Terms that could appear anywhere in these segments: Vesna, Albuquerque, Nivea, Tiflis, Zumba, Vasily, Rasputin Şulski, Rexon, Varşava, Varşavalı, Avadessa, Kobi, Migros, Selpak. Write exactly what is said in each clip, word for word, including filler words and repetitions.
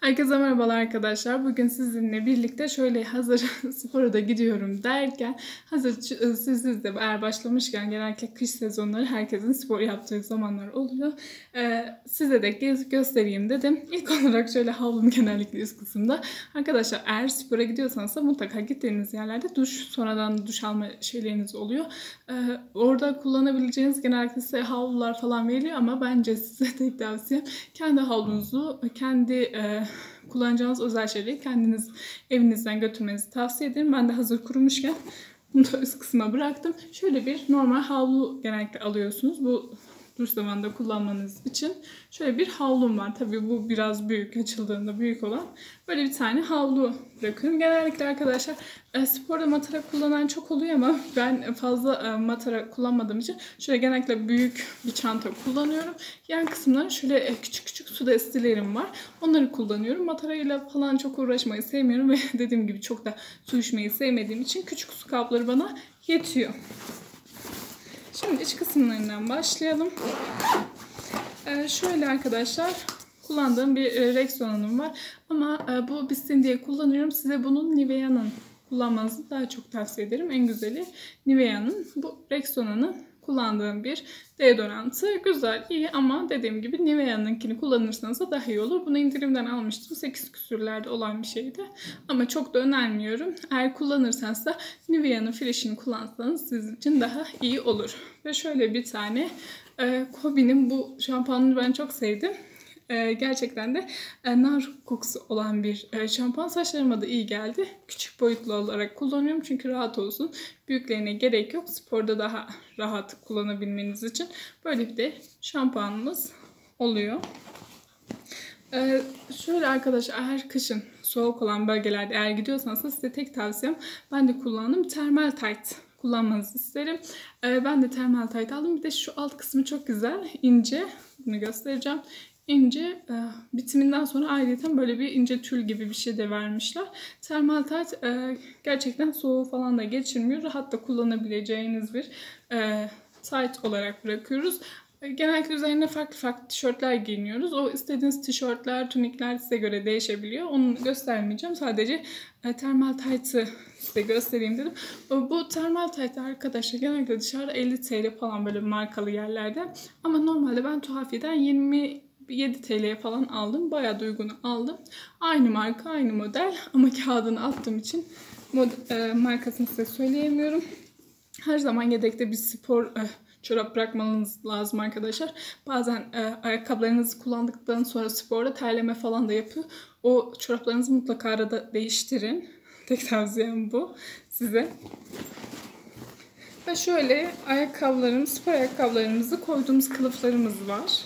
Herkese merhabalar arkadaşlar. Bugün sizinle birlikte şöyle hazır spora da gidiyorum derken, hazır siz, siz de eğer başlamışken, genellikle kış sezonları herkesin spor yaptığı zamanlar oluyor. Ee, size de gezip göstereyim dedim. İlk olarak şöyle havlum genellikle üst kısımda. Arkadaşlar eğer spora gidiyorsanız da mutlaka gittiğiniz yerlerde duş, sonradan duş alma şeyleriniz oluyor. Ee, orada kullanabileceğiniz genellikle size havlular falan veriliyor ama bence size tek tavsiyem kendi havlunuzu, kendi e, kullanacağınız özel şeyleri kendiniz evinizden götürmenizi tavsiye ederim. Ben de hazır kurumuşken bunu da üst kısma bıraktım. Şöyle bir normal havlu genellikle alıyorsunuz. Bu duş zamanında kullanmanız için şöyle bir havlum var. Tabii bu biraz büyük, açıldığında büyük olan. Böyle bir tane havlu bırakıyorum. Genellikle arkadaşlar sporda matara kullanan çok oluyor ama ben fazla matara kullanmadığım için şöyle genellikle büyük bir çanta kullanıyorum. Yan kısımdan şöyle küçük küçük su destilerim var. Onları kullanıyorum. Matarayla falan çok uğraşmayı sevmiyorum ve dediğim gibi çok da su içmeyi sevmediğim için küçük su kapları bana yetiyor. Şimdi iç kısımlarından başlayalım. Ee, şöyle arkadaşlar, kullandığım bir e, Rexon'um var. Ama e, bu bitsin diye kullanıyorum. Size bunun Nivea'nın kullanmanızı daha çok tavsiye ederim. En güzeli Nivea'nın. Bu Rexon'un kullandığım bir deodorantı. Güzel, iyi ama dediğim gibi Nivea'nınkini kullanırsanız da daha iyi olur. Bunu indirimden almıştım. sekiz küsürlerde olan bir şeydi. Ama çok da önermiyorum. Eğer kullanırsanız da Nivea'nın fresh'ini kullansanız sizin için daha iyi olur. Ve şöyle bir tane e, Kobi'nin bu şampuanını ben çok sevdim. E, gerçekten de e, nar kokusu olan bir e, şampuan. Saçlarıma da iyi geldi. Küçük boyutlu olarak kullanıyorum çünkü rahat olsun. Büyüklerine gerek yok. Sporda daha rahat kullanabilmeniz için böyle bir de şampuanımız oluyor. E, şöyle arkadaşlar, her kışın soğuk olan bölgelerde eğer gidiyorsanız da size tek tavsiyem, ben de kullandım, termal tight kullanmanızı isterim. E, ben de termal tight aldım. Bir de şu alt kısmı çok güzel, ince. Bunu göstereceğim. İnce, e, bitiminden sonra ayrıca böyle bir ince tül gibi bir şey de vermişler. Termal tight e, gerçekten soğuğu falan da geçirmiyor. Rahat da kullanabileceğiniz bir e, tight olarak bırakıyoruz. E, genellikle üzerine farklı farklı tişörtler giyiniyoruz. O istediğiniz tişörtler, tunikler size göre değişebiliyor. Onu göstermeyeceğim. Sadece e, termal tight'ı size göstereyim dedim. Bu termal taytı arkadaşlar genellikle dışarıda elli TL falan, böyle markalı yerlerde. Ama normalde ben Tuhafi'den yirmi yedi TL'ye falan aldım. Bayağı da uygun aldım. Aynı marka, aynı model ama kağıdını attığım için model, e, markasını size söyleyemiyorum. Her zaman yedekte bir spor e, çorap bırakmanız lazım arkadaşlar. Bazen e, ayakkabılarınızı kullandıktan sonra sporda terleme falan da yapıyor. O çoraplarınızı mutlaka arada değiştirin. Tek tavsiyem bu size. Ve şöyle ayakkabılarımız, spor ayakkabılarımızı koyduğumuz kılıflarımız var.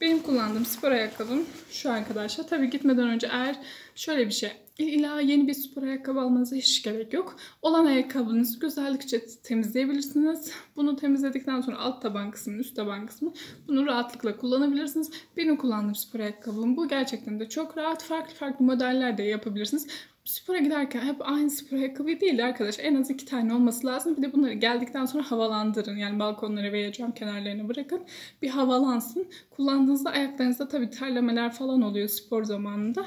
Benim kullandığım spor ayakkabım şu arkadaşlar. Tabii gitmeden önce eğer şöyle bir şey, illa yeni bir spor ayakkabı almanıza hiç gerek yok. Olan ayakkabınızı güzellikçe temizleyebilirsiniz. Bunu temizledikten sonra alt taban kısmını, üst taban kısmını bunu rahatlıkla kullanabilirsiniz. Benim kullandığım spor ayakkabım bu. Gerçekten de çok rahat. Farklı farklı modeller de yapabilirsiniz. Spora giderken hep aynı spor ayakkabı değil arkadaşlar. En az iki tane olması lazım. Bir de bunları geldikten sonra havalandırın. Yani balkonlara veya cam kenarlarına bırakın. Bir havalansın. Kullandığınızda ayaklarınızda tabii terlemeler falan oluyor spor zamanında.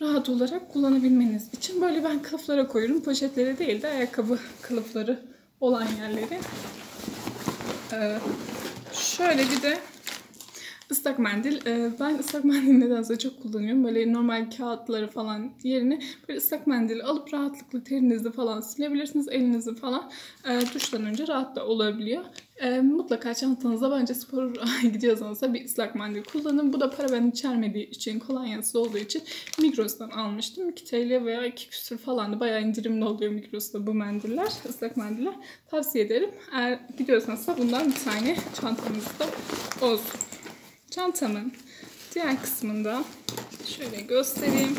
Rahat olarak kullanabilmeniz için böyle ben kılıflara koyuyorum. Poşetlere değil de ayakkabı kılıfları olan yerleri. Ee, şöyle bir de Islak mendil. Ben ıslak mendil nedense çok kullanıyorum. Böyle normal kağıtları falan yerine böyle ıslak mendil alıp rahatlıkla terinizi falan silebilirsiniz. Elinizi falan duştan önce rahat da olabiliyor. Mutlaka çantanıza, bence spor gidiyorsanız da bir ıslak mendil kullanın. Bu da para ben içermediği için, kolonyasız olduğu için Migros'tan almıştım. iki TL veya iki küsür falan da bayağı indirimli oluyor Migros'ta bu mendiller, ıslak mendiller. Tavsiye ederim. Eğer gidiyorsanız da bundan bir tane çantanızda olsun. Çantamın diğer kısmında şöyle göstereyim.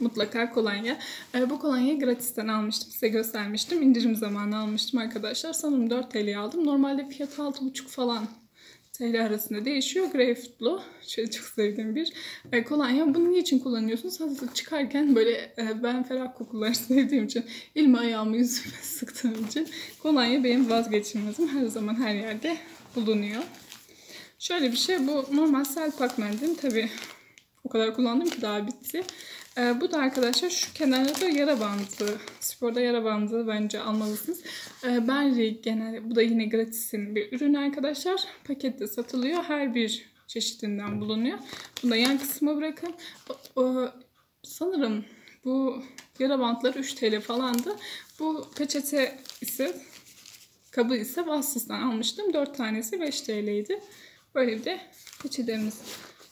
Mutlaka kolonya. E, bu kolonyayı gratisten almıştım. Size göstermiştim. İndirim zamanı almıştım arkadaşlar. Sanırım dört TL'ye aldım. Normalde fiyatı altı buçuk falan T L arasında değişiyor. Greyfurtlu. Şöyle çok sevdiğim bir e, kolonya. Bunu niçin kullanıyorsunuz? Hazır çıkarken böyle e, ben ferah kokuları sevdiğim için, elimi ayağımı yüzüme sıktığım için kolonya benim vazgeçilmezim. Her zaman her yerde bulunuyor. Şöyle bir şey, bu normal selpak mendilim. Tabi O kadar kullandım ki daha bitti. Ee, bu da arkadaşlar şu kenarda da yara bandı. Sporda yara bandı bence almalısınız. Ee, ben Rig genel, bu da yine gratisin bir ürün arkadaşlar. Pakette satılıyor. Her bir çeşitinden bulunuyor. Bunu da yan kısma bırakın. O, o, sanırım bu yara bantları üç TL falandı. Bu peçete ise, kabı ise Vassız'dan almıştım. dört tanesi beş TL'ydi. Böyle bir de peçetemiz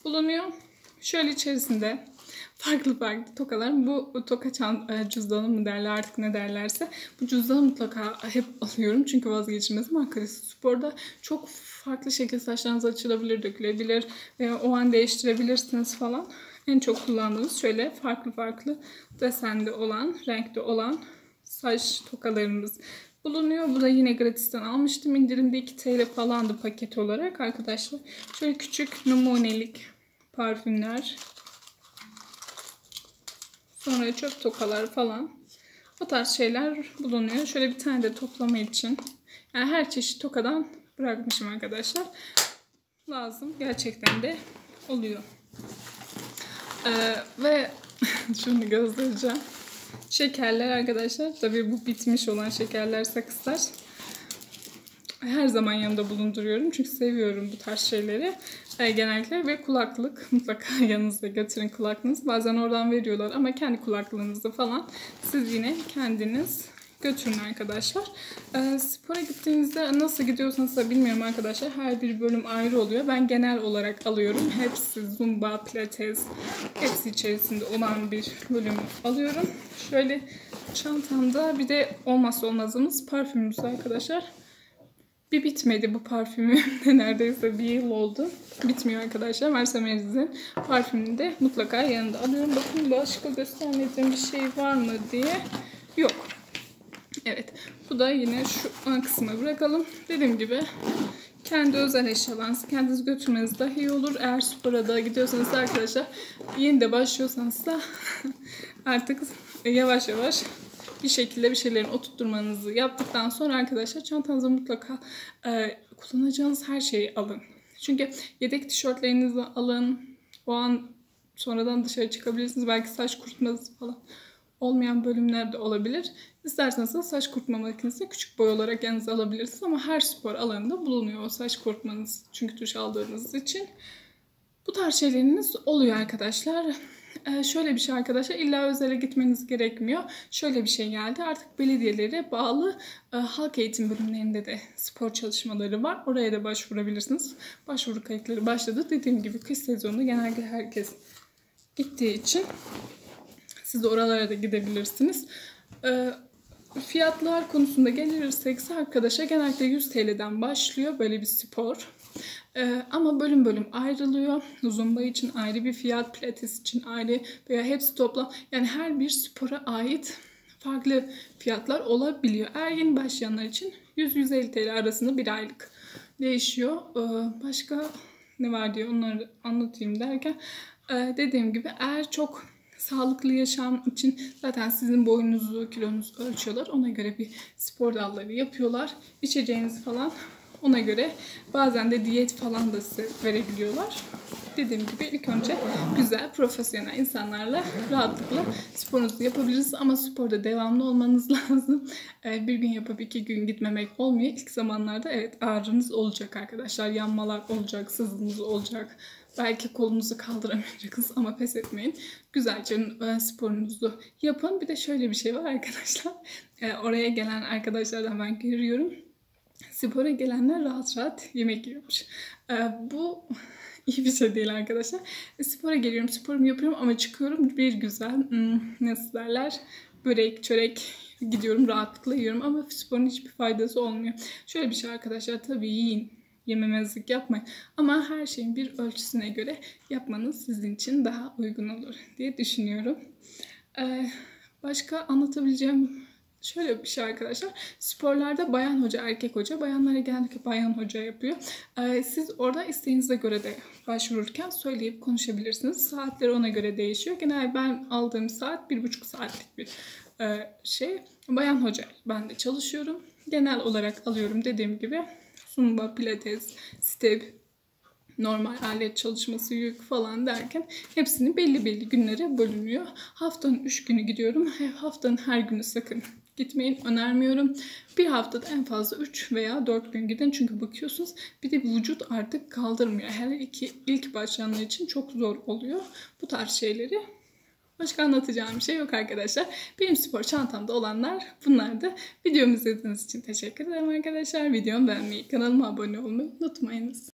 bulunuyor. Şöyle içerisinde farklı farklı tokalarım. Bu toka çant cüzdanı mı derler artık ne derlerse. Bu cüzdanı mutlaka hep alıyorum. Çünkü vazgeçilmezim. Arkadaşlar sporda çok farklı şekilde saçlarınız açılabilir, dökülebilir. Veya o an değiştirebilirsiniz falan. En çok kullandığımız şöyle farklı farklı desende olan, renkte olan saç tokalarımız bulunuyor. Bu da yine gratisten almıştım. İndirimde iki TL falandı paket olarak arkadaşlar. Şöyle küçük numunelik parfümler. Sonra çöp tokalar falan. O tarz şeyler bulunuyor. Şöyle bir tane de toplama için. Yani her çeşit tokadan bırakmışım arkadaşlar. Lazım. Gerçekten de oluyor. Ee, ve şunu göstereceğim. Şekerler arkadaşlar. Tabii bu bitmiş olan şekerler, sakızlar. Her zaman yanımda bulunduruyorum. Çünkü seviyorum bu tarz şeyleri. E, genellikle ve kulaklık. Mutlaka yanınızda götürün kulaklığınız. Bazen oradan veriyorlar ama kendi kulaklığınızda falan. Siz yine kendiniz götürün arkadaşlar. E, spora gittiğinizde nasıl gidiyorsanız da bilmiyorum arkadaşlar. Her bir bölüm ayrı oluyor. Ben genel olarak alıyorum. Hepsi zumba, pilates. Hepsi içerisinde olan bir bölüm alıyorum. Şöyle çantamda bir de olmazsa olmazımız parfümümüz arkadaşlar. Bir bitmedi bu parfümü. Neredeyse bir yıl oldu. Bitmiyor arkadaşlar. Mercemeriz'in parfümünü de mutlaka yanında alıyorum. Bakın başka göstermediğim bir şey var mı diye. Yok. Evet. Bu da yine şu an kısmına bırakalım. Dediğim gibi kendi özel eşyalarınızı kendiniz götürmeniz daha iyi olur. Eğer spora da gidiyorsanız arkadaşlar, yeni de başlıyorsanız da artık yavaş yavaş bir şekilde bir şeylerin oturtmanızı yaptıktan sonra arkadaşlar çantanıza mutlaka e, kullanacağınız her şeyi alın. Çünkü yedek tişörtlerinizi alın. O an sonradan dışarı çıkabilirsiniz. Belki saç kurutması falan olmayan bölümler de olabilir. İsterseniz de saç kurutma makinesi küçük boy olarak yanınıza alabilirsiniz. Ama her spor alanında bulunuyor o saç kurutmanız. Çünkü duş aldığınız için. Bu tarz şeyleriniz oluyor arkadaşlar. Ee, şöyle bir şey arkadaşlar, illa özele gitmeniz gerekmiyor. Şöyle bir şey geldi, artık belediyelere bağlı e, halk eğitim bölümlerinde de spor çalışmaları var. Oraya da başvurabilirsiniz. Başvuru kayıtları başladı. Dediğim gibi kış sezonunda genelde herkes gittiği için siz de oralara da gidebilirsiniz. Ee, fiyatlar konusunda gelirsek arkadaşa genellikle yüz TL'den başlıyor böyle bir spor. Ee, ama bölüm bölüm ayrılıyor. Zumba için ayrı bir fiyat, pilates için ayrı veya hepsi toplam. Yani her bir spora ait farklı fiyatlar olabiliyor. Eğer yeni başlayanlar için yüz yüz elli TL arasında bir aylık değişiyor. Ee, başka ne var diye onları anlatayım derken ee, dediğim gibi eğer çok sağlıklı yaşam için zaten sizin boyunuzu, kilonuzu ölçüyorlar. Ona göre bir spor dalları yapıyorlar. İçeceğiniz falan ona göre, bazen de diyet falan da size verebiliyorlar. Dediğim gibi ilk önce güzel, profesyonel insanlarla rahatlıkla sporunuzu yapabiliriz. Ama sporda devamlı olmanız lazım. Bir gün yapıp iki gün gitmemek olmuyor. İlk zamanlarda evet ağrınız olacak arkadaşlar. Yanmalar olacak, sızınız olacak. Belki kolunuzu kaldıramayacaksınız ama pes etmeyin. Güzelce sporunuzu yapın. Bir de şöyle bir şey var arkadaşlar. Oraya gelen arkadaşlardan ben görüyorum. Spora gelenler rahat rahat yemek yiyormuş. Ee, bu iyi bir şey değil arkadaşlar. E, spora geliyorum, sporumu yapıyorum ama çıkıyorum bir güzel hmm, nasıl derler, börek, çörek gidiyorum rahatlıkla yiyorum ama sporun hiçbir faydası olmuyor. Şöyle bir şey arkadaşlar, tabii yiyin, yememezlik yapmayın ama her şeyin bir ölçüsüne göre yapmanız sizin için daha uygun olur diye düşünüyorum. Ee, başka anlatabileceğim şöyle bir şey arkadaşlar. Sporlarda bayan hoca, erkek hoca. Bayanlara genellikle bayan hoca yapıyor. Ee, siz orada isteğinize göre de başvururken söyleyip konuşabilirsiniz. Saatleri ona göre değişiyor. Genel ben aldığım saat bir buçuk saatlik bir e, şey. Bayan hoca ben de çalışıyorum. Genel olarak alıyorum dediğim gibi. Zumba, pilates, step, normal alet çalışması yük falan derken hepsini belli belli günlere bölünüyor. Haftanın üç günü gidiyorum. Haftanın her günü sakın gitmeyin, önermiyorum. Bir haftada en fazla üç veya dört gün gidin. Çünkü bakıyorsunuz bir de vücut artık kaldırmıyor. Hele iki ilk başlayanlar için çok zor oluyor bu tarz şeyleri. Başka anlatacağım bir şey yok arkadaşlar. Benim spor çantamda olanlar bunlardı. Videomu izlediğiniz için teşekkür ederim arkadaşlar. Videomu beğenmeyi, kanalıma abone olmayı unutmayınız.